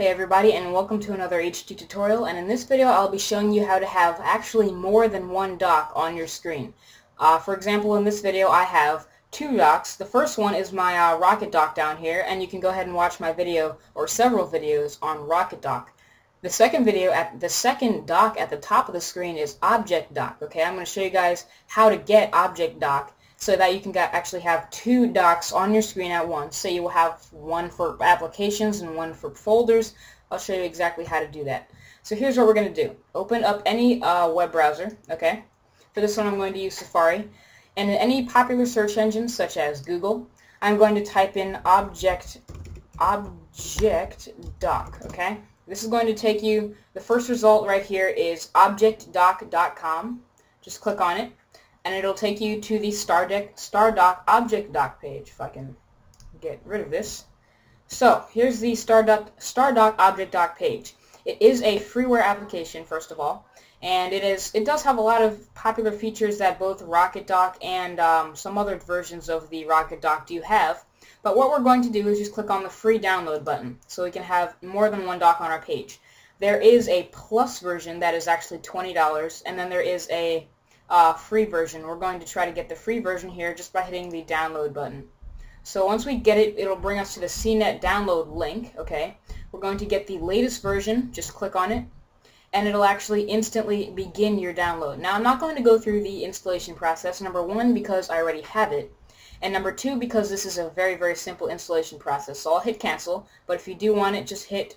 Hey everybody, and welcome to another HD tutorial. And in this video I'll be showing you how to have actually more than one dock on your screen. For example, in this video I have two docks. The first one is my RocketDock down here, and you can go ahead and watch my video or several videos on RocketDock. The second dock at the top of the screen is ObjectDock. Okay, I'm going to show you guys how to get ObjectDock so that you can actually have two docks on your screen at once. So you will have one for applications and one for folders. I'll show you exactly how to do that. So here's what we're going to do. Open up any web browser, okay? For this one I'm going to use Safari. And in any popular search engine such as Google, I'm going to type in object doc, okay? This is going to take you, the first result right here is objectdoc.com. Just click on it, and it'll take you to the StarDock ObjectDoc page, if I can get rid of this. So, here's the StarDock ObjectDoc page. It is a freeware application, first of all, and it does have a lot of popular features that both RocketDock and some other versions of the RocketDock do have, but what we're going to do is just click on the free download button, so we can have more than one dock on our page. There is a plus version that is actually $20, and then there is a free version. We're going to try to get the free version here just by hitting the download button. So once we get it, it'll bring us to the CNET download link, okay? We're going to get the latest version, just click on it, and it'll actually instantly begin your download. Now I'm not going to go through the installation process, number one, because I already have it, and number two, because this is a very, very simple installation process. So I'll hit cancel, but if you do want it, just hit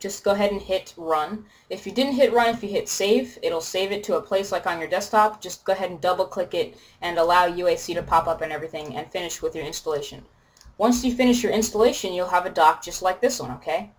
just go ahead and hit run. If you didn't hit run, if you hit save, it'll save it to a place like on your desktop. Just go ahead and double click it and allow UAC to pop up and everything, and finish with your installation. Once you finish your installation, you'll have a dock just like this one, okay?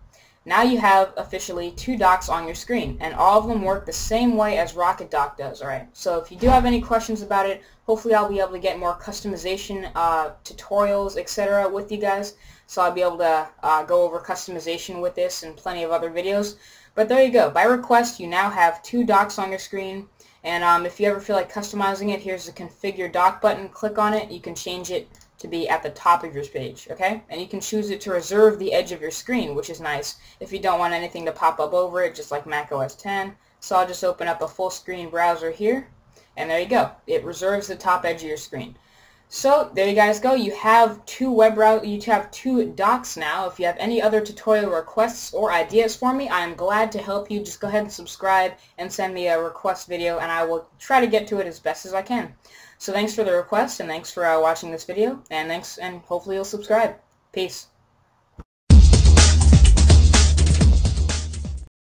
Now you have officially two docks on your screen, and all of them work the same way as RocketDock does, alright? So if you do have any questions about it, hopefully I'll be able to get more customization tutorials, etc. with you guys. So I'll be able to go over customization with this and plenty of other videos. But there you go. By request, you now have two docks on your screen. And if you ever feel like customizing it, here's the Configure Dock button. Click on it. You can change it to be at the top of your page, okay? And you can choose it to reserve the edge of your screen, which is nice if you don't want anything to pop up over it, just like Mac OS X. So I'll just open up a full screen browser here. And there you go. It reserves the top edge of your screen. So there you guys go. You have two docks now. If you have any other tutorial requests or ideas for me, I am glad to help you. Just go ahead and subscribe and send me a request video, and I will try to get to it as best as I can. So thanks for the request, and thanks for watching this video, and hopefully you'll subscribe. Peace.